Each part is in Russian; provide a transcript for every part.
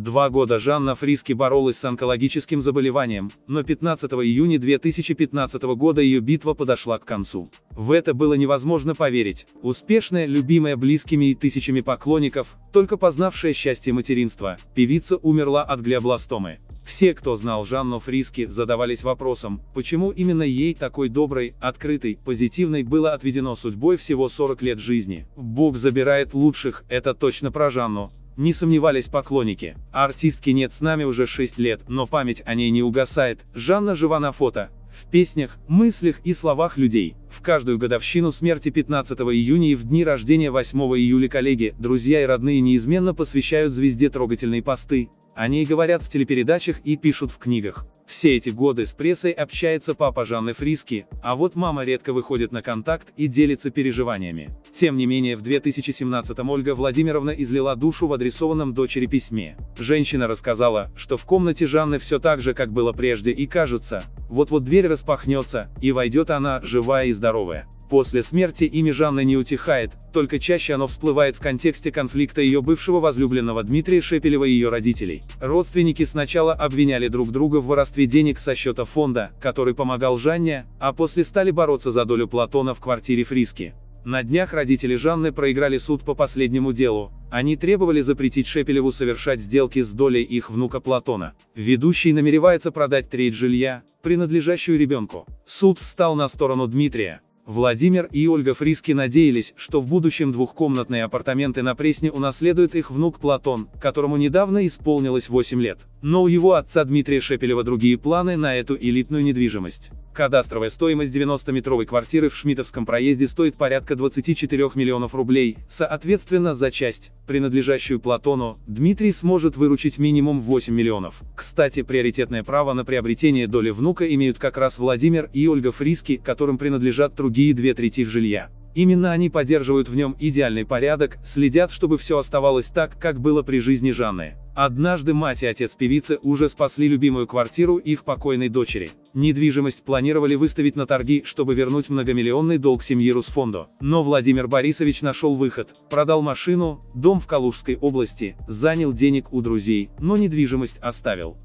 2 года Жанна Фриске боролась с онкологическим заболеванием, но 15 июня 2015 года ее битва подошла к концу. В это было невозможно поверить. Успешная, любимая близкими и тысячами поклонников, только познавшая счастье материнства, певица умерла от глиобластомы. Все, кто знал Жанну Фриске, задавались вопросом, почему именно ей, такой доброй, открытой, позитивной, было отведено судьбой всего 40 лет жизни. «Бог забирает лучших, это точно про Жанну», не сомневались поклонники. Артистки нет с нами уже 6 лет, но память о ней не угасает. Жанна жива на фото, в песнях, мыслях и словах людей. В каждую годовщину смерти 15 июня и в дни рождения 8 июля коллеги, друзья и родные неизменно посвящают звезде трогательные посты. О ней говорят в телепередачах и пишут в книгах. Все эти годы с прессой общается папа Жанны Фриске, а вот мама редко выходит на контакт и делится переживаниями. Тем не менее, в 2017-м Ольга Владимировна излила душу в адресованном дочери письме. Женщина рассказала, что в комнате Жанны все так же, как было прежде, и кажется, вот-вот дверь распахнется, и войдет она, живая и здоровая. После смерти имя Жанны не утихает, только чаще оно всплывает в контексте конфликта ее бывшего возлюбленного Дмитрия Шепелева и ее родителей. Родственники сначала обвиняли друг друга в воровстве денег со счета фонда, который помогал Жанне, а после стали бороться за долю Платона в квартире Фриске. На днях родители Жанны проиграли суд по последнему делу. Они требовали запретить Шепелеву совершать сделки с долей их внука Платона. Ведущий намеревается продать треть жилья, принадлежащую ребенку. Суд встал на сторону Дмитрия. Владимир и Ольга Фриске надеялись, что в будущем двухкомнатные апартаменты на Пресне унаследует их внук Платон, которому недавно исполнилось 8 лет. Но у его отца Дмитрия Шепелева другие планы на эту элитную недвижимость. Кадастровая стоимость 90-метровой квартиры в Шмитовском проезде стоит порядка 24 миллионов рублей, соответственно, за часть, принадлежащую Платону, Дмитрий сможет выручить минимум 8 миллионов. Кстати, приоритетное право на приобретение доли внука имеют как раз Владимир и Ольга Фриске, которым принадлежат другие 2/3 жилья. Именно они поддерживают в нем идеальный порядок, следят, чтобы все оставалось так, как было при жизни Жанны. Однажды мать и отец певицы уже спасли любимую квартиру их покойной дочери. Недвижимость планировали выставить на торги, чтобы вернуть многомиллионный долг семьи Русфонду. Но Владимир Борисович нашел выход, продал машину, дом в Калужской области, занял денег у друзей, но недвижимость оставил.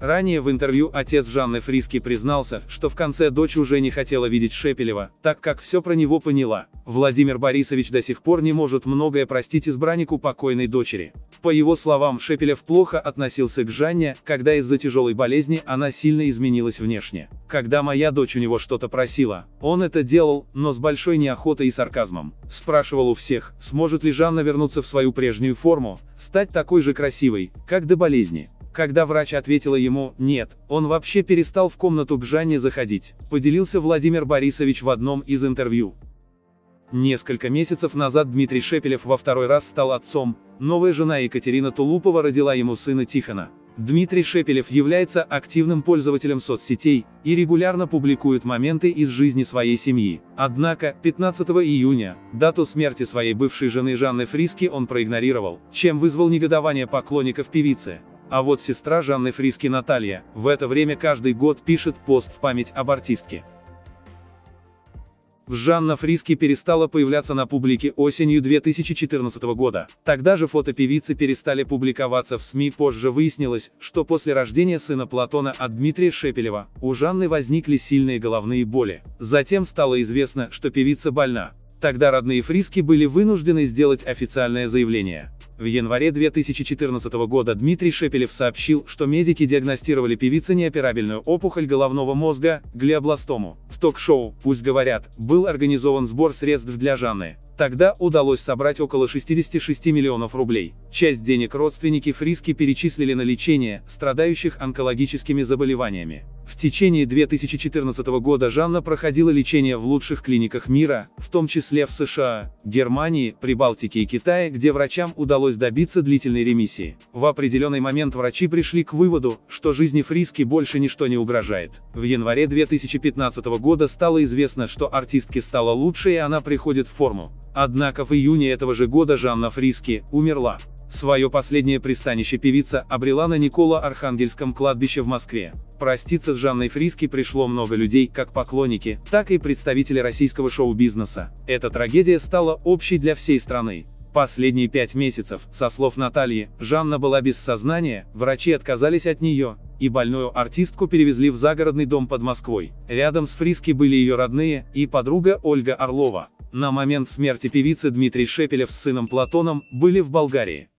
Ранее в интервью отец Жанны Фриске признался, что в конце дочь уже не хотела видеть Шепелева, так как все про него поняла. Владимир Борисович до сих пор не может многое простить избраннику покойной дочери. По его словам, Шепелев плохо относился к Жанне, когда из-за тяжелой болезни она сильно изменилась внешне. «Когда моя дочь у него что-то просила, он это делал, но с большой неохотой и сарказмом. Спрашивал у всех, сможет ли Жанна вернуться в свою прежнюю форму, стать такой же красивой, как до болезни. Когда врач ответила ему «нет», он вообще перестал в комнату к Жанне заходить», поделился Владимир Борисович в одном из интервью. Несколько месяцев назад Дмитрий Шепелев во второй раз стал отцом, новая жена Екатерина Тулупова родила ему сына Тихона. Дмитрий Шепелев является активным пользователем соцсетей и регулярно публикует моменты из жизни своей семьи. Однако, 15 июня, дату смерти своей бывшей жены Жанны Фриске, он проигнорировал, чем вызвал негодование поклонников певицы. А вот сестра Жанны Фриске Наталья, в это время каждый год пишет пост в память об артистке. Жанна Фриске перестала появляться на публике осенью 2014 года. Тогда же фото певицы перестали публиковаться в СМИ. Позже выяснилось, что после рождения сына Платона от Дмитрия Шепелева у Жанны возникли сильные головные боли. Затем стало известно, что певица больна. Тогда родные Фриске были вынуждены сделать официальное заявление. В январе 2014 года Дмитрий Шепелев сообщил, что медики диагностировали певице неоперабельную опухоль головного мозга, глиобластому. В ток-шоу «Пусть говорят» был организован сбор средств для Жанны. Тогда удалось собрать около 66 миллионов рублей. Часть денег родственники Фриске перечислили на лечение страдающих онкологическими заболеваниями. В течение 2014 года Жанна проходила лечение в лучших клиниках мира, в том числе в США, Германии, Прибалтике и Китае, где врачам удалось добиться длительной ремиссии. В определенный момент врачи пришли к выводу, что жизни Фриске больше ничто не угрожает. В январе 2015 года стало известно, что артистке стало лучше и она приходит в форму. Однако в июне этого же года Жанна Фриске умерла. Свое последнее пристанище певица обрела на Николо-Архангельском кладбище в Москве. Проститься с Жанной Фриске пришло много людей, как поклонники, так и представители российского шоу-бизнеса. Эта трагедия стала общей для всей страны. Последние 5 месяцев, со слов Натальи, Жанна была без сознания, врачи отказались от нее, и больную артистку перевезли в загородный дом под Москвой. Рядом с Фриске были ее родные и подруга Ольга Орлова. На момент смерти певицы Дмитрий Шепелев с сыном Платоном были в Болгарии.